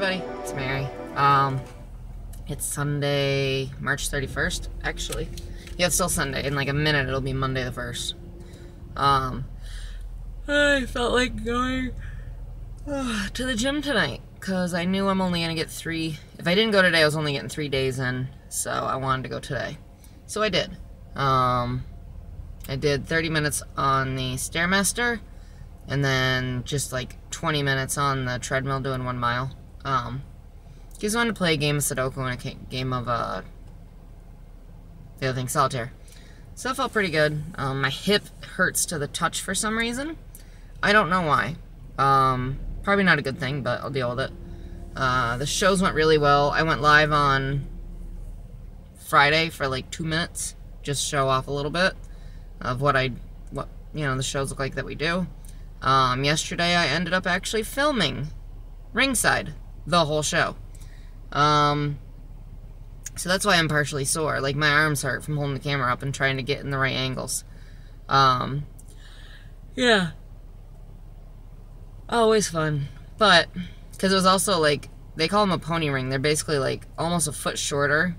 everybody, it's Mary. It's Sunday, March 31st, actually. Yeah, it's still Sunday. In like a minute, it'll be Monday the 1st. I felt like going to the gym tonight, because I knew I'm only going to get 3. If I didn't go today, I was only getting 3 days in, so I wanted to go today. So I did. I did 30 minutes on the Stairmaster, and then just like 20 minutes on the treadmill doing 1 mile. I just wanted to play a game of Sudoku and a game of the other thing, solitaire. So that felt pretty good. My hip hurts to the touch for some reason. I don't know why. Probably not a good thing, but I'll deal with it. The shows went really well. I went live on Friday for like 2 minutes, just show off a little bit of what you know the shows look like that we do. Yesterday I ended up actually filming Ringside, the whole show. So that's why I'm partially sore. Like my arms hurt from holding the camera up and trying to get in the right angles. Yeah. Always fun. But, because it was also like, they call them a pony ring. They're basically like almost a foot shorter.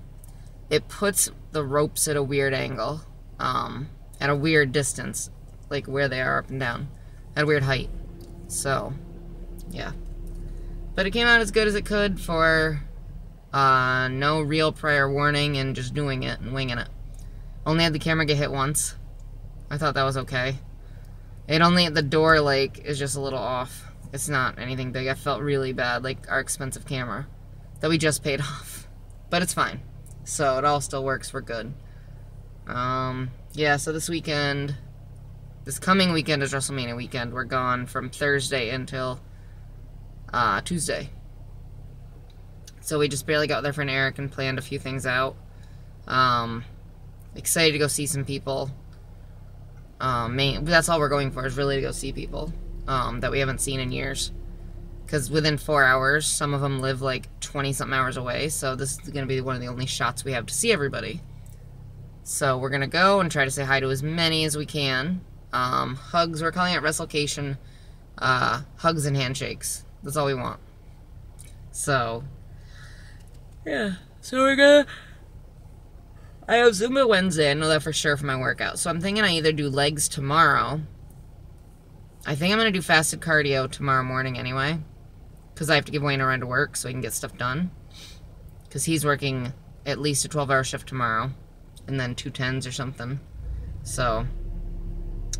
It puts the ropes at a weird angle. At a weird distance. Like where they are up and down. At a weird height. So, yeah. But it came out as good as it could for no real prior warning and just doing it and winging it. Only had the camera get hit once. I thought that was okay. It only at the door, like, is just a little off. It's not anything big. I felt really bad, like, our expensive camera that we just paid off. But it's fine. So it all still works. We're good. Yeah, so this weekend, this coming weekend is WrestleMania weekend. We're gone from Thursday until Tuesday. So we just barely got there for an Eric and planned a few things out. Excited to go see some people. That's all we're going for, is really to go see people that we haven't seen in years. Because within 4 hours, some of them live like 20-something hours away. So this is going to be one of the only shots we have to see everybody. So we're going to go and try to say hi to as many as we can. Hugs, we're calling it WrestleCation. Hugs and handshakes. That's all we want. So, yeah. So we're gonna... I have Zumba Wednesday. I know that for sure for my workout. So I'm thinking I either do legs tomorrow. I think I'm gonna do fasted cardio tomorrow morning anyway. Because I have to give Wayne a run to work so he can get stuff done. Because he's working at least a 12-hour shift tomorrow. And then 2 10s or something. So,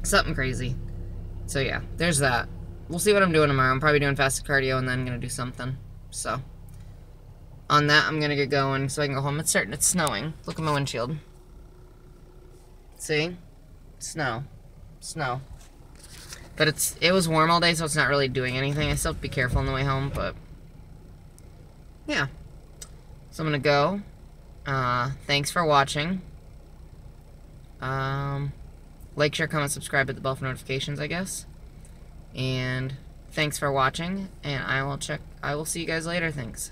something crazy. So yeah, there's that. We'll see what I'm doing tomorrow. I'm probably doing fasted cardio and then I'm going to do something. So, on that, I'm going to get going so I can go home. It's starting. It's snowing. Look at my windshield. See? Snow. Snow. But it was warm all day, so it's not really doing anything. I still have to be careful on the way home, but yeah. So I'm going to go. Thanks for watching. Like, share, comment, subscribe, hit the bell for notifications, I guess. And thanks for watching, and I will see you guys later. Thanks.